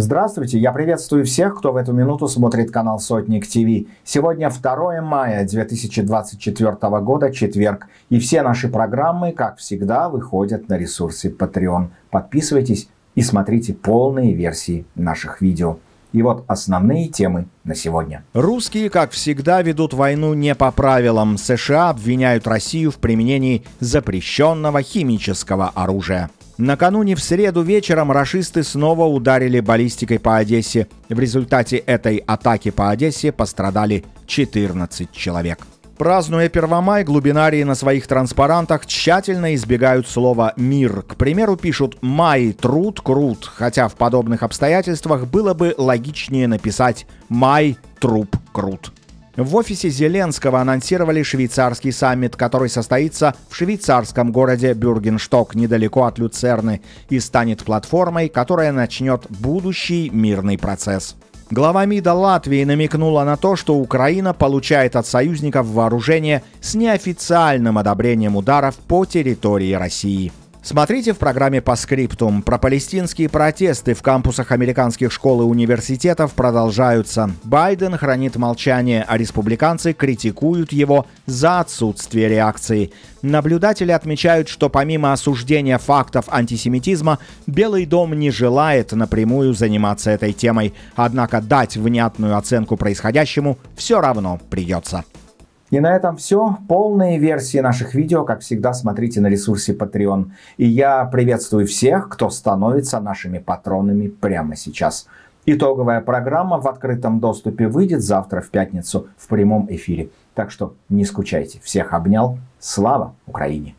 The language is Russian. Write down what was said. Здравствуйте, я приветствую всех, кто в эту минуту смотрит канал Сотник ТВ. Сегодня 2 мая 2024 года, четверг, и все наши программы, как всегда, выходят на ресурсы Patreon. Подписывайтесь и смотрите полные версии наших видео. И вот основные темы на сегодня. Русские, как всегда, ведут войну не по правилам. США обвиняют Россию в применении запрещенного химического оружия. Накануне в среду вечером рашисты снова ударили баллистикой по Одессе. В результате этой атаки по Одессе пострадали 14 человек. Празднуя Первомай, глубинарии на своих транспарантах тщательно избегают слова «мир». К примеру, пишут «май труд крут», хотя в подобных обстоятельствах было бы логичнее написать «май труп крут». В офисе Зеленского анонсировали швейцарский саммит, который состоится в швейцарском городе Бюргеншток, недалеко от Люцерны, и станет платформой, которая начнет будущий мирный процесс. Глава МИДа Латвии намекнула на то, что Украина получает от союзников вооружение с неофициальным одобрением ударов по территории России. Смотрите в программе «Поскриптум». Пропалестинские протесты в кампусах американских школ и университетов продолжаются. Байден хранит молчание, а республиканцы критикуют его за отсутствие реакции. Наблюдатели отмечают, что помимо осуждения фактов антисемитизма, Белый дом не желает напрямую заниматься этой темой. Однако дать внятную оценку происходящему все равно придется. И на этом все. Полные версии наших видео, как всегда, смотрите на ресурсе Patreon. И я приветствую всех, кто становится нашими патронами прямо сейчас. Итоговая программа в открытом доступе выйдет завтра в пятницу в прямом эфире. Так что не скучайте. Всех обнял. Слава Украине!